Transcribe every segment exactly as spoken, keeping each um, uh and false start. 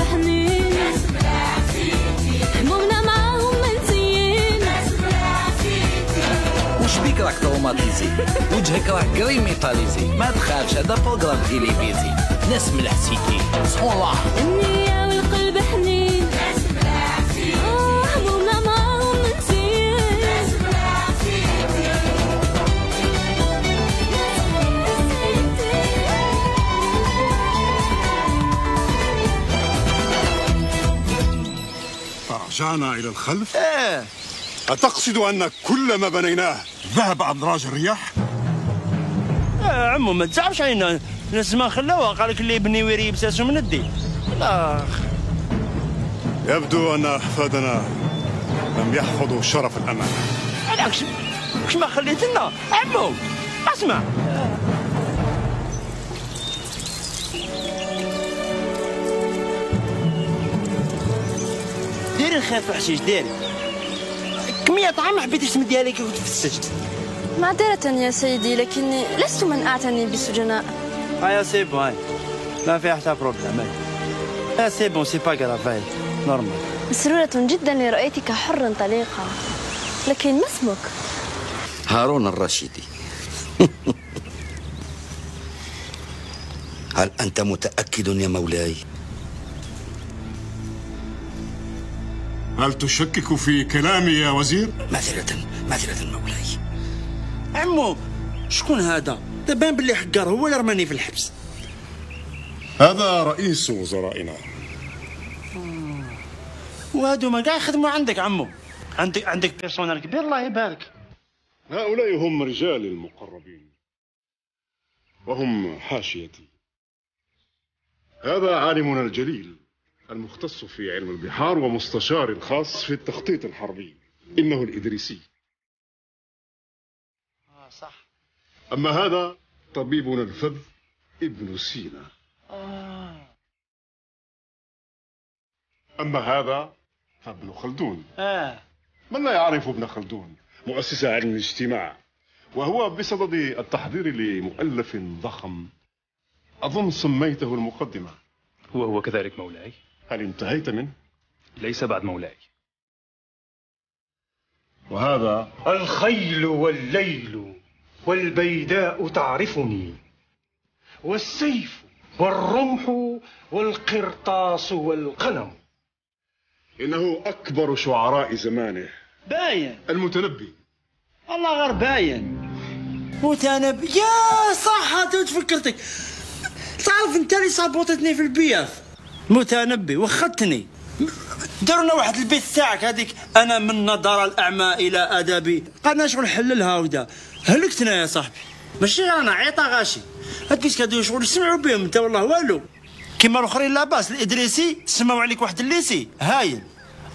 حنين ناس ملاح فيكي همومنا معاهم منسيين ناس ملاح فيكي. وش بيك راك تروماتيزي وجهك راه كريم ايطاليزي ما تخافش هذا بروغرام تيليفيزي ناس ملاح سيكي سبحان الله. النية والقلب حنين ناس ملاح سيكي همومنا معاهم منسيين ناس ملاح سيكي. رجعنا إلى الخلف؟ إيه. أتقصد أن كل ما بنيناه ذهب أدراج الرياح؟ آه عمو ما تزعفش علينا، الناس ما خلاوها قال لك اللي يبني ويري يبساسو من الدين. لا يبدو أن أحفادنا لم يحفظوا شرف الأمانة. أنا كش ما خليت لنا، عمو أسمع. دير الخير وحشيش دير. كمية طعام حبيت اسم ديالك كنت في السجن. معذرة يا سيدي لكني لست من أعتني بالسجناء. هيا سي بون هاي ما فيها حتى بروبليم. هاي سي بون سي با كراف هاي نورمال. مسرورة جدا لرؤيتك حرا طليقا لكن ما اسمك؟ هارون الرشيدي. هل أنت متأكد يا مولاي؟ هل تشكك في كلامي يا وزير؟ ماثلة ماثلة مولاي. عمو شكون هذا؟ تبان باللي حقار هو اللي رماني في الحبس. هذا رئيس وزرائنا. وهادو ما كاع خدموا عندك عمو. عندك عندك بيرسونال كبير الله يبارك. هؤلاء هم رجال المقربين وهم حاشيتي. هذا عالمنا الجليل المختص في علم البحار ومستشار الخاص في التخطيط الحربي، إنه الإدريسي. آه صح. أما هذا طبيبنا الفذ ابن سينا. آه. أما هذا فابن خلدون. آه. من لا يعرف ابن خلدون؟ مؤسس علم الاجتماع، وهو بصدد التحضير لمؤلف ضخم أظن سميته المقدمة. وهو كذلك مولاي. هل انتهيت منه؟ ليس بعد مولاي. وهذا الخيل والليل والبيداء تعرفني والسيف والرمح والقرطاس والقلم. إنه أكبر شعراء زمانه. باين. المتنبي. الله غير باين. متنبي يا صح هذا تفكرتك. تعرف انت اللي صابوطتني في البياث. متنبي وخدتني درنا واحد البيت تاعك هذيك انا من نظر الاعمى الى ادبي قالنا شغل حل الهاوده هلكتنا يا صاحبي ماشي رانا عيطه غاشي هاد البيت كادو شغل سمعوا بهم انت والله والو كيما الاخرين لاباس الادريسي سماو عليك واحد الليسي هايل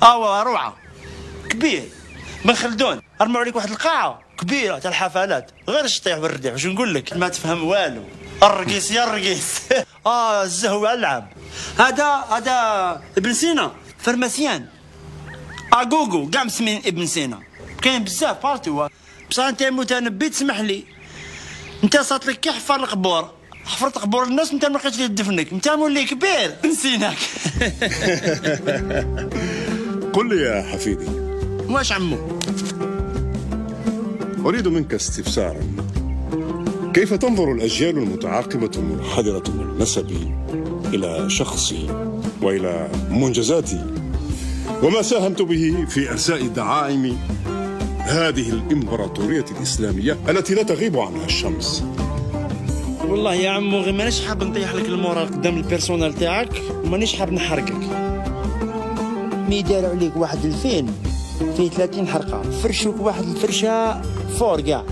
اوا روعه كبير من خلدون رموا عليك واحد القاعه كبيره تاع الحفلات غير الشطيح والرديح واش نقول لك ما تفهم والو الرقيس يا الرقيس اه الزهو العب هذا هذا ابن سينا فرماسيان اغوغو كاع مسمين ابن سينا كاين بزاف بارتي بصح انت متنبي تسمح لي انت صات لك كي حفر القبور حفرت قبور الناس انت ما لقيتش لي تدفنك انت مولي كبير نسيناك قل لي يا حفيدي واش عمو اريد منك استفسارا كيف تنظر الاجيال المتعاقبه المنحدره من النسب إلى شخصي وإلى منجزاتي وما ساهمت به في إرساء دعائم هذه الإمبراطورية الإسلامية التي لا تغيب عنها الشمس والله يا عمو غير مانيش حاب نطيح لك المورال قدام البيرسونال تاعك ومانيش حاب نحرقك. مي داروا عليك واحد الفين فيه ثلاثين حرقه، فرشوك واحد الفرشه فور كاع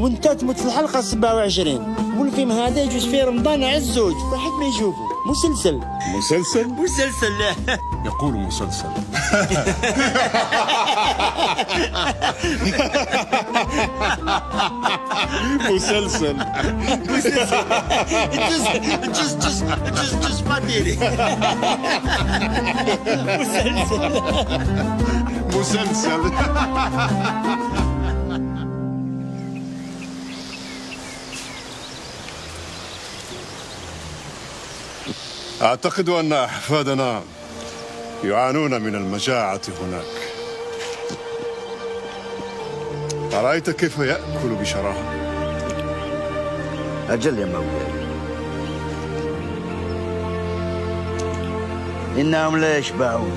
وانت تموت في الحلقه سبعة وعشرين. والفيلم هذا يجوز في رمضان على الزوج واحد ما يشوفه. مسلسل مسلسل مسلسل يقول مسلسل مسلسل جس جس جس جس ما ديري مسلسل مسلسل. أعتقد أن أحفادنا يعانون من المجاعة هناك. أرأيت كيف يأكل بشراهة؟ أجل يا مولاي، إنهم لا يشبعون.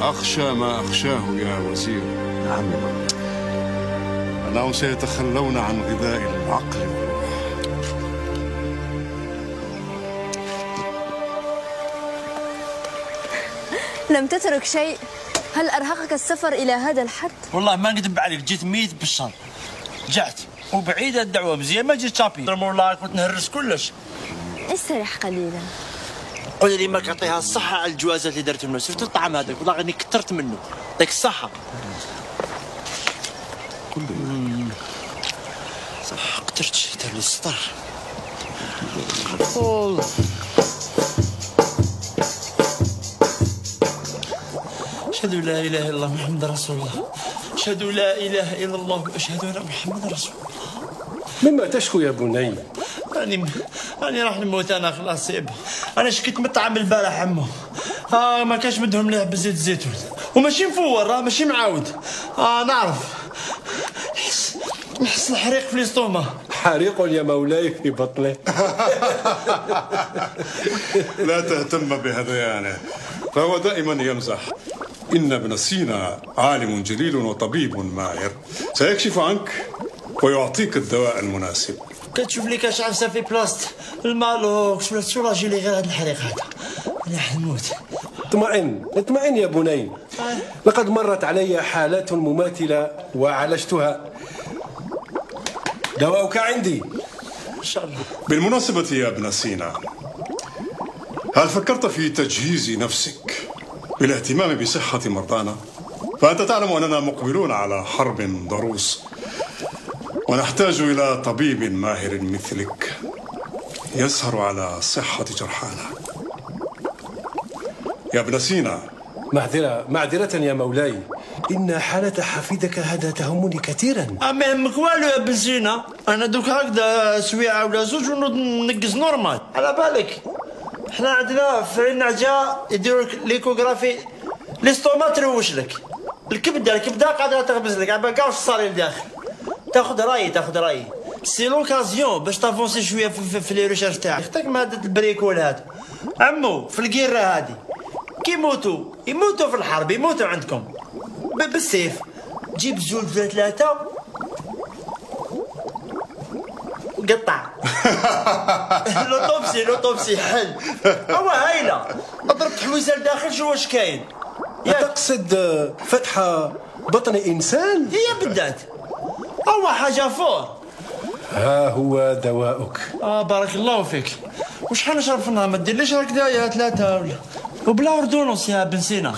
أخشى ما أخشاه يا وزير. نعم يا مولاي، أنهم سيتخلون عن غذاء العقل. لم تترك شيء، هل أرهقك السفر إلى هذا الحد؟ والله ما نكذب عليك، جيت ميت بالشر، رجعت وبعيدة الدعوة مزيان ما جيت شابي، والله كنت نهرس كلش. استريح قليلا. قولي لي ماك أعطيها الصحة على الجوازات اللي درت منه، شفت الطعم هذاك والله غني كثرت منه، يعطيك الصحة. صح قدرت شفت لي السطر. أشهد لا إله إلا الله محمد رسول الله، أشهد لا إله إلا الله وأشهد أن محمد رسول الله. مما تشكو يا بني؟ راني راني راح نموت أنا خلاص صعيبة، أنا شكيت من الطعام البارح عمو، آه ما كانش مدهم ليه بزيت الزيتون، وماشي مفور راه ماشي معاود، آه نعرف، نحس نحس الحريق في الإسطومة. حريق يا مولاي في بطني. لا تهتم بهذيانه، فهو دائما يمزح. إن ابن سينا عالم جليل وطبيب ماهر، سيكشف عنك ويعطيك الدواء المناسب. كتشوف لي كشعب سافي بلاست المالوكس ولا السولاجي اللي غير هذا الحريق هذا، أنا راح نموت. اطمئن اطمئن يا بني، لقد مرت علي حالات مماثلة وعالجتها. دواؤك عندي إن شاء الله. بالمناسبة يا ابن سينا، هل فكرت في تجهيز نفسك بالاهتمام بصحة مرضانا؟ فأنت تعلم أننا مقبلون على حرب ضروس ونحتاج إلى طبيب ماهر مثلك يسهر على صحة جرحانا. يا ابن سينا. معذرة معذرة يا مولاي، إن حالة حفيدك هذا تهمني كثيرا. أما يهمك والو يا ابن سينا، أنا دوك هكذا سويعة ولا زوج ونوض نقز نورمال. على بالك حنا عندنا في النعجه يديروا لك ليكوغرافي، ليستوما تروش لك، الكبده الكبده قادره تغبز لك عبا كاع في الصرير داخل، تاخذ راي تاخذ راي سي لوكازيون باش تافونسي شويه في, في لي ريشيرش تاعك. خطاك ما هذا البريكول هذا عمو في الكيره هذه، كيموتوا يموتوا في الحرب، يموتوا عندكم بالسيف. جيب زوج ولا ثلاثه قطع. لوطوبسي لوطوبسي حل هو هايله، ضربت حويزه لداخل شو واش كاين. تقصد فتحه بطن انسان هي بالذات، هو حاجه فور. ها هو دواؤك. اه بارك الله فيك. وشحال نشرب في النهار؟ ما ديرليش هكذايا ثلاثه ولا وبلا اوردونونس يا بن سينا،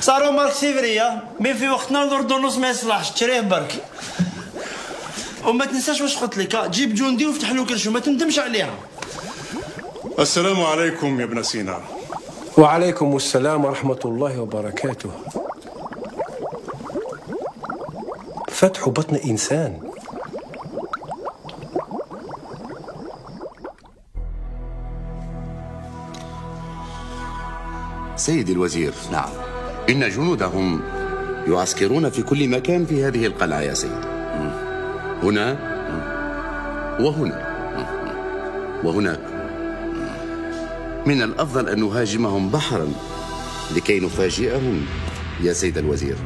صاروا مارك سيفريه مي في وقتنا الاوردونونس ما يصلحش، تشريه برك. وما تنساش واش قلت لك، جيب جندي وفتح له كرشو ما تندمش عليها. السلام عليكم يا ابن سينا. وعليكم السلام ورحمة الله وبركاته. فتح بطن إنسان. سيدي الوزير. نعم، إن جنودهم يعسكرون في كل مكان في هذه القلعة يا سيدي، هنا وهنا وهناك. من الأفضل أن نهاجمهم بحرا لكي نفاجئهم يا سيد الوزير،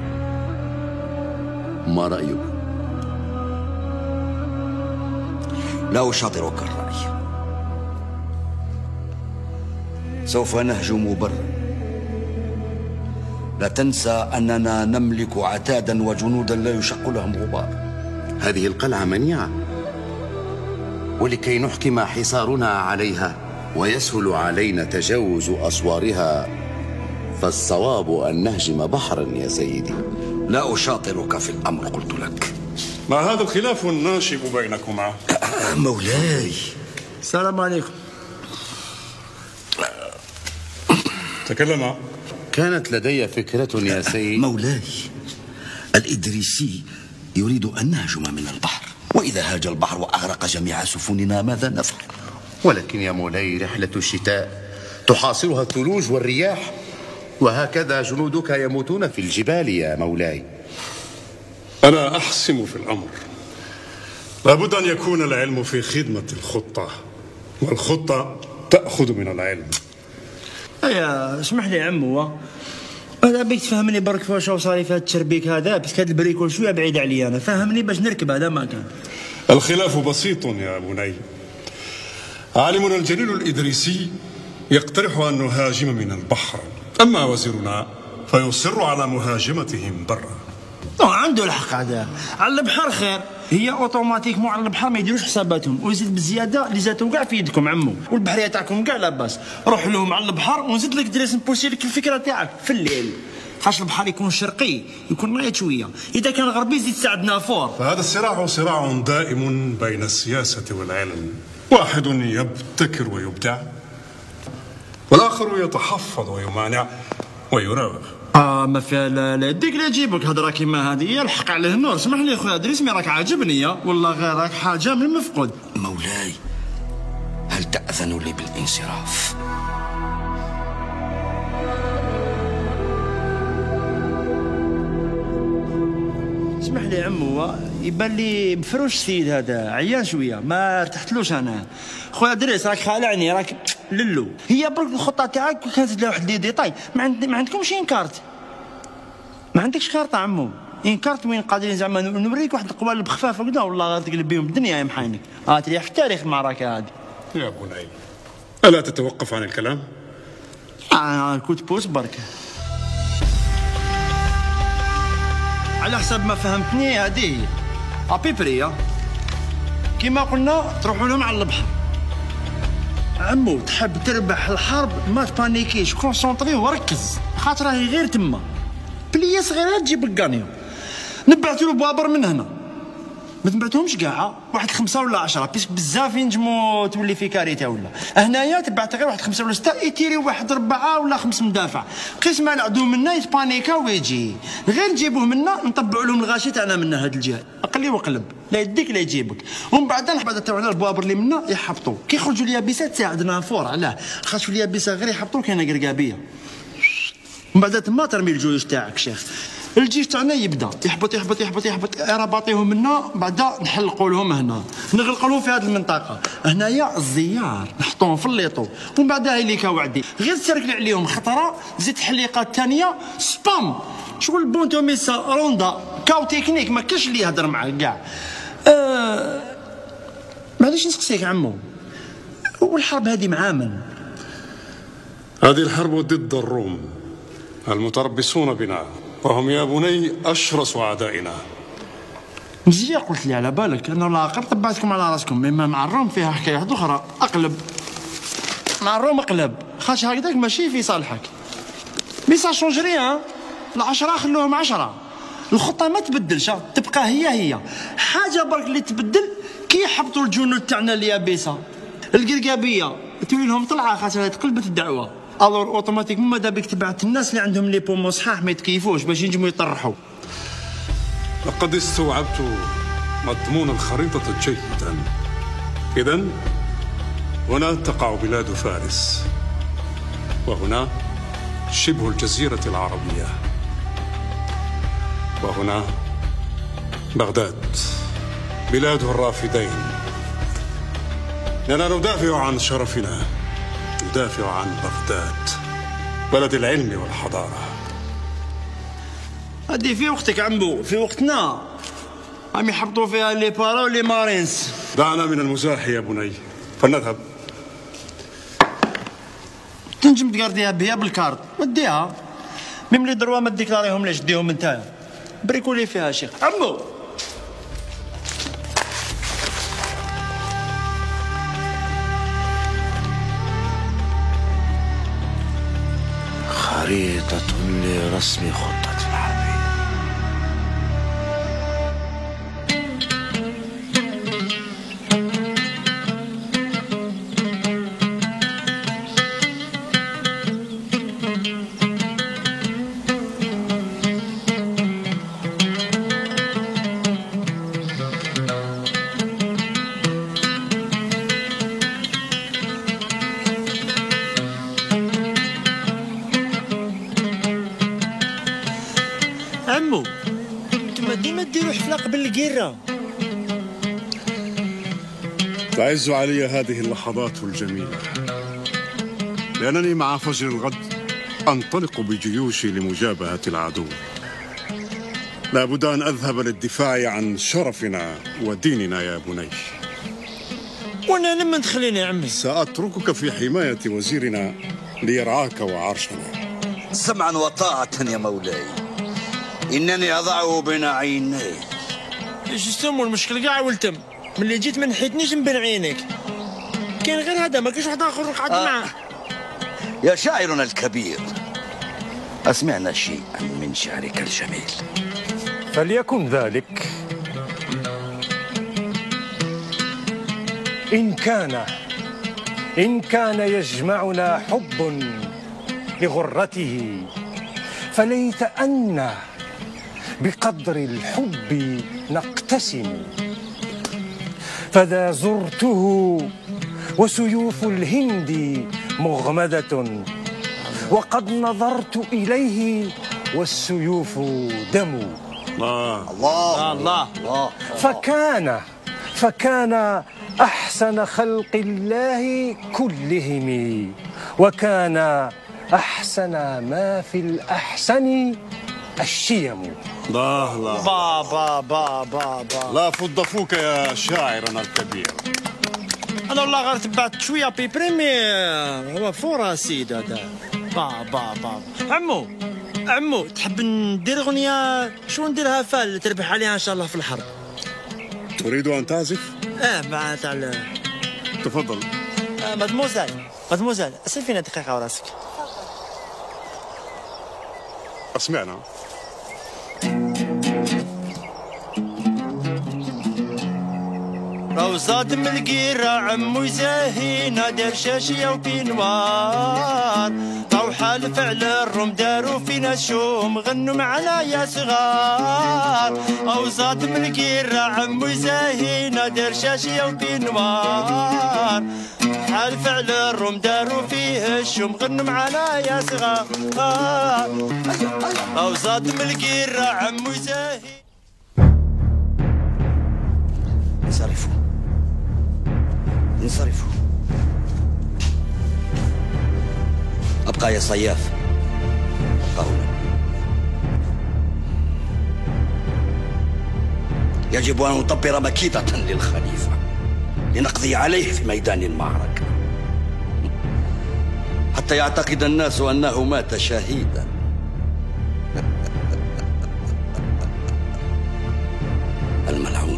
ما رأيك؟ لا أشاطرك الرأي. سوف نهجم برا. لا تنسى أننا نملك عتادا وجنودا لا يشق لهم غبار. هذه القلعة منيعة، ولكي نحكم حصارنا عليها ويسهل علينا تجاوز أسوارها فالصواب أن نهجم بحرا يا سيدي. لا أشاطرك في الأمر قلت لك. ما هذا الخلاف الناشب بينكما؟ مولاي السلام عليكم. تكلم. كانت لدي فكرة يا سيدي. مولاي الإدريسي يريد أن نهجم من البحر، وإذا هاج البحر وأغرق جميع سفننا ماذا نفعل؟ ولكن يا مولاي رحلة الشتاء تحاصرها الثلوج والرياح، وهكذا جنودك يموتون في الجبال يا مولاي. أنا أحسم في الأمر، لابد أن يكون العلم في خدمة الخطة، والخطة تأخذ من العلم. أيا اسمح لي عمو، أنا بيك تفهمني برك فاش وصاري في هذا التشربيك هذا، بس هذا البريكول شوية بعيد علي أنا، فهمني باش نركب هذا ما كان. الخلاف بسيط يا بني. عالمنا الجليل الإدريسي يقترح أن نهاجم من البحر، أما وزيرنا فيصر على مهاجمتهم برا. عنده الحق هذا، على البحر خير، هي اوتوماتيك مو على البحر ما يديروش حساباتهم، ويزيد بزياده اللي زادتهم كاع في يدكم عمو، والبحريه تاعكم كاع لاباس، روح لهم على البحر ونزيد لك دريس نبوسي لك الفكره تاعك في الليل، خاش البحر يكون شرقي يكون نايض شويه، اذا كان غربي زيد ساعدنا فور. فهذا الصراع صراع دائم بين السياسه والعلم، واحد يبتكر ويبدع والاخر يتحفظ ويمانع ويراوغ. آه ما فيها لا لا ديك لا جيبك هضره كيما هذه هي الحق عليه النور. اسمح لي خويا ادريس مي راك عاجبني يا والله، غير راك حاجه من المفقود. مولاي هل تأذن لي بالانصراف؟ اسمح لي عمو، يبان لي مفروش السيد هذا، عيان شويه ما ارتحتلوش انا. خويا ادريس راك خالعني، راك للو هي برك الخطه تاعك كانت لها واحد لي ديطاي ما عند ما عندكمش انكارت. ما عندكش كارت عمو، انكارت وين قادرين زعما نوريك واحد القوالب بخفافه كدا والله غير تقلب بهم الدنيا يا محاينك، اه تريح في التاريخ المعركه هذه. يا بني الا تتوقف عن الكلام؟ اه كنت بوس برك على حسب ما فهمتني هذه هي ابيبريا كيما قلنا، تروحوا لهم على البحر. عمو تحب تربح الحرب ما تبانيكيش، كونسونطري وركز خاطر راهي غير تما بلية صغيرة تجيب الكانيون. نبعتوا له بوابر من هنا، ما تبعتهمش كاع واحد خمسة ولا عشرة بيسك بزاف ينجموا تولي في كارثة. ولا هنايا تبعت غير واحد خمسة ولا ستة يتيري واحد أربعة ولا خمس مدافع، قسما العدو منا يتبانيكا ويجي، غير نجيبوه منا نطبعوا لهم الغاشي تاعنا منا هاد الجهة، أقلي وقلب لا يديك لا يجيبك. ومن بعد نحبط تاعنا البوابر اللي منا يحبطوا، كي يخرجوا اليابسات تساعدنا فور. علاه؟ خاطر اليابسة غير يحبطوا كاينة قرقابية، من بعد تما ترمي الجيوش تاعك شيخ. الجيش تاعنا يبدا يحبط يحبط يحبط يحبط رباطيهم منا، بعدا نحلقوا لهم هنا نغلقوا لهم في هذه المنطقه هنايا الزيار نحطوهم في الليطو، ومن بعد هيليك وعدي غير تسركل عليهم خطره زيد حليقات ثانيه سبام شغل بونتوميسا روندا كاو تكنيك ما كاش اللي يهضر معاك كاع. أه... معليش نسقسيك عمو، والحرب هذه مع من؟ هذه الحرب ضد الروم المتربصون بنا، وهم يا بني أشرس أعدائنا. مزيان قلت لي على بالك، أنا والله قرب طبعتكم على راسكم، مما مع الروم فيها حكاية واحدة أخرى، أقلب مع الروم أقلب، خاطر هكذاك ماشي في صالحك. مي سا شونج ريان، العشرة خلوهم عشرة، الخطة ما تبدلش تبقى هي هي، حاجة برك اللي تبدل كي يحبطوا الجنود تاعنا اليابسة، القرقابية تولي لهم طلعة خاطر تقلبت الدعوة. الور اوتوماتيكمون ماذا بك تبعت الناس اللي عندهم لي بومو صحاح ما يتكيفوش باش ينجموا يطرحوا. لقد استوعبت مضمون الخريطة جيدا. إذا هنا تقع بلاد فارس، وهنا شبه الجزيرة العربية، وهنا بغداد بلاد الرافدين. لنا ندافع عن شرفنا، ندافع عن بغداد بلد العلم والحضارة. هذه في وقتك عمو، في وقتنا عم يحبطوا فيها لي بارا ولي مارينز، دعنا من المزاح يا بني، فلنذهب. تنجم تقرديها بيا بالكارت، وديها. ميم لي دروا ما ديكلاريهم ليش، ديهم انت. بريكولي فيها شيخ. عمو خريطة لرسم خطة العبيد. تعز علي هذه اللحظات الجميلة لأنني مع فجر الغد أنطلق بجيوشي لمجابهة العدو. لا بد أن أذهب للدفاع عن شرفنا وديننا يا بني. وأنا لمن تخليني يا عمي؟ سأتركك في حماية وزيرنا ليرعاك وعرشنا. سمعا وطاعة يا مولاي، إنني أضعه بين عيني. إيش يسمو المشكل كاع ولتم؟ ملي جيت ما نحيتنيش من بين عينيك. كاين غير هذا، ما كاينش واحد اخر قعدت آه. معاه. يا شاعرنا الكبير، اسمعنا شيئا من شعرك الجميل. فليكن ذلك ان كان ان كان يجمعنا حب لغرته، فليت أن بقدر الحب نقتسم. فذا زرته وسيوف الهند مغمدة، وقد نظرت إليه والسيوف دم. الله الله الله, الله. فكان فكان أحسن خلق الله كلهم، وكان أحسن ما في الأحسن الشيم. الله الله بابا بابا بابا لا فض فوك يا شاعرنا الكبير. أنا والله غير تبعت شوية بيبريمي هو فورا سيد هذا. بابا بابا عمو عمو تحب ندير أغنية شو نديرها فال تربح عليها إن شاء الله في الحرب؟ تريد أن تعزف؟ إيه معناتها على... تفضل. آه مدموزيل مدموزيل أسلفينا دقيقة وراسك. أسمعنا. روزات من القيرة عمو يزاهينا دار شاشية وبينوار، راو حال فعل الروم داروا فينا الشوم غنوا معنا يا صغار. روزات من القيرة عمو يزاهينا دار شاشية وبينوار، حال فعل الروم داروا فيه الشوم غنوا معنا يا صغار. روزات من القيرة عمو يزاهينا انصرفوا انصرفوا. أبقى يا صياف، أبقى هنا. يجب أن أطبر مكيدة للخليفة لنقضي عليه في ميدان المعركة، حتى يعتقد الناس أنه مات شهيدا. الملعون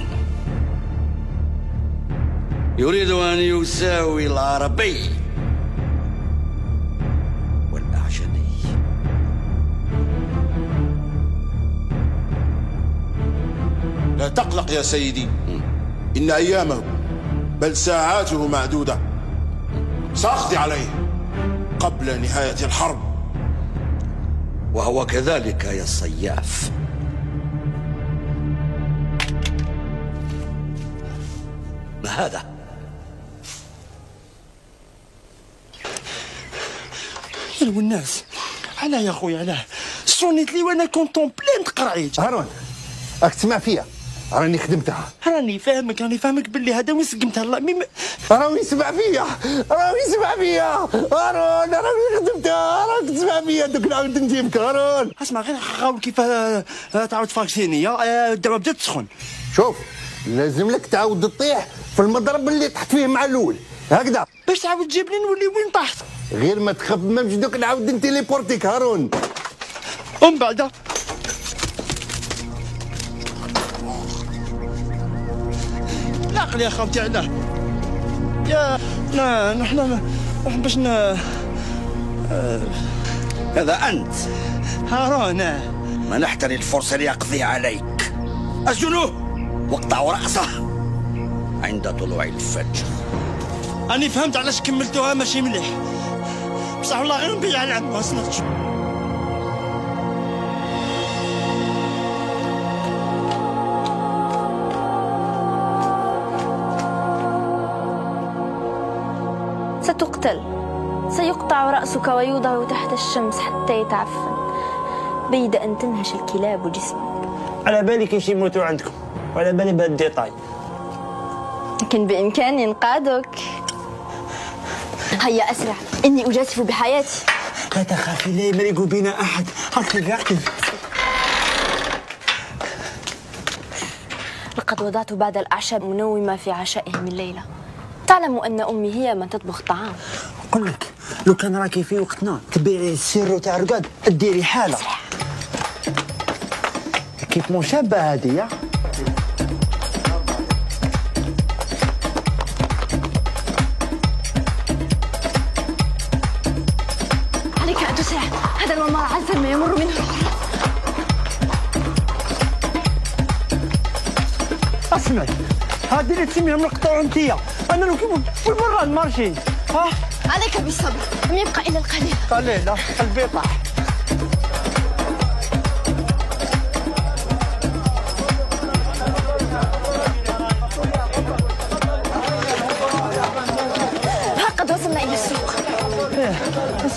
يريد أن يساوي العربي والأعجمي. لا تقلق يا سيدي، إن أيامه بل ساعاته معدودة، سأقضي عليه قبل نهاية الحرب. وهو كذلك يا الصياف. ما هذا؟ يلو الناس علاه يا خويا علاه صونيت لي وانا كونتون بلان تقرعيت. هارون راك تسمع فيا، راني خدمتها، راني فاهمك، راني فاهمك باللي هذا وين سقمتها. الله ميم راهو يسمع فيا، راهو يسمع فيا هارون، راني خدمتها، راك تسمع فيا. دوك نعاود نجيبك هارون. اسمع غير حاول كيف تعاود تفاكسيني، الدعوه بدات تسخن. شوف لازم لك تعاود تطيح في المضرب اللي طحت فيه مع الاول هكذا باش تعاود تجيبني نولي وين طحت. غير ما تخاف ما نمشي دوك نعاود نتيليبورتيك هارون. ومن بعد العقل يا خالتي علاه يا نا نحنا نحن باش نا هذا انت هارون ما نحتري الفرصه اللي اقضي عليك. اسجنوه واقطع راسه عند طلوع الفجر. أنا فهمت علاش كملتوها ماشي مليح بصح والله غير نبيع العام ما صنعتش. ستقتل سيقطع رأسك ويوضع تحت الشمس حتى يتعفن بيد أن تنهش الكلاب جسمك. على بالي كيش يموتوا عندكم وعلى بالي بهالديطاي لكن بإمكاني إنقاذك. هيا أسرع إني أجازف بحياتي. لا تخافي لا يمرق بنا أحد. أركض أركض. لقد وضعت بعض الأعشاب منومة في عشائهم الليلة. تعلم أن أمي هي من تطبخ طعام. أقول لك لو كان راكي في وقتنا تبيعي السر تاع رقاد ديري حالة. كيف مشابهة هذه يا؟ ما يمر منه اسمعي هادي اللي تسميهم القطور انتيا انا لو كيما في المره المارشي. ها عليك بالصبر لم يبقى الا القليل. قليل قلبي طاح.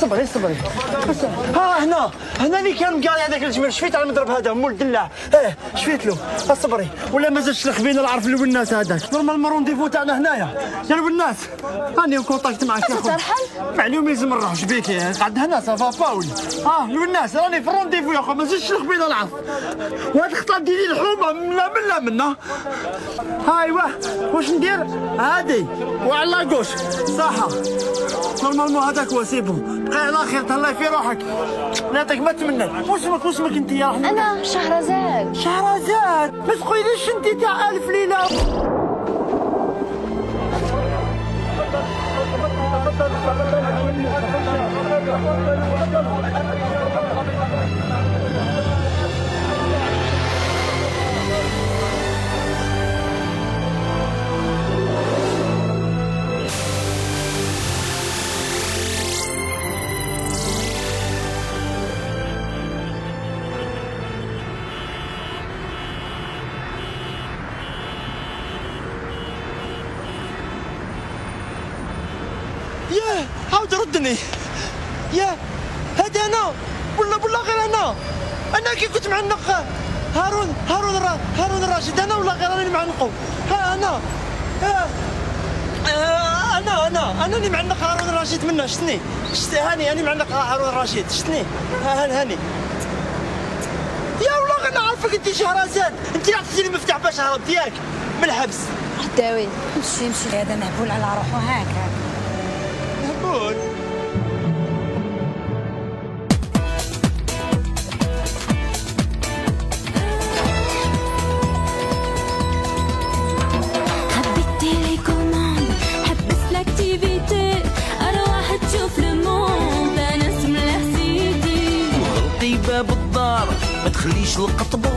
صبري صبري ها هنا هنا اللي كان مقاري هذاك الجمل شفيت على المضرب هذا مول الدلاع. اه شفيت له صبري ولا مازال شلخ بينا العرف الوناس هذاك. نورمالمون الرونديفو تاعنا هنايا يا الوناس. راني كونتاكت معاك يا خويا معلوم يلزم نروح شبيكي قعد هنا صافا باول. اه الوناس راني في الرونديفو يا خويا مازال شلخ بينا العرف. وهاد الخطره ديالي الحومه منا منا منا. ايوا واش ندير عادي وعلى لاكوش صحه نورمالمون هذاك واسيبو بقى على خير تهلا في روحك. نعطيك ما تمنى. واسمك واسمك انت يا رحمة؟ انا شهرزاد. شهرزاد ما تقوليش انت تاع الف ليله. ردني يا هذا انا ولا ولا غير انا. انا كي كنت مع النقا هارون هارون الرا هارون الراشد انا ولا غير راني مع النقو. ها انا ها انا انا انا اللي مع النقا هارون الراشد منا شتني شتي هاني انا مع النقا هارون الراشد شتني ها هاني يا والله غير نعرفك انت شهرزاد. انت اللي عطيتيني المفتاح باش نهرب ياك من الحبس. عداوي مشي مشي هذا مهبول على روحو هاك. Good. تخليش القطبة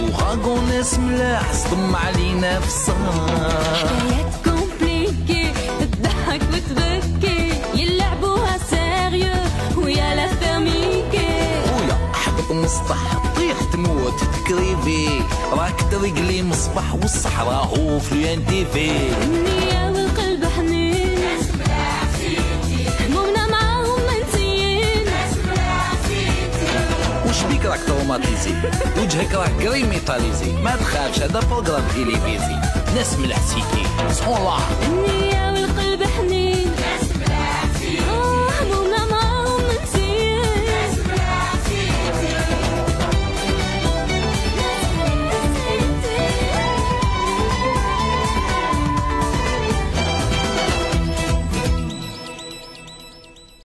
وغاقو ناس ملاح صدم علينا في الصغار. حكايات كومبليكي تضحك وتبكي يلعبوها سيريو ويا لا فاميكي ويا حبك مسطح تطيح تموت تكريفي راك ترقلي مصباح والصحراء وفي تيفي. النية والقلب حنين ناس ملاح فيكي همومنا معاهم منسيين ناس ملاح فيكي. وش بيك راك طوماتيزي وجهك راك كريم ايطاليزي ما تخافش هذا بروغرام تيليفيزي ناس ملاح سيكي صحون الله. النية والقلب حنين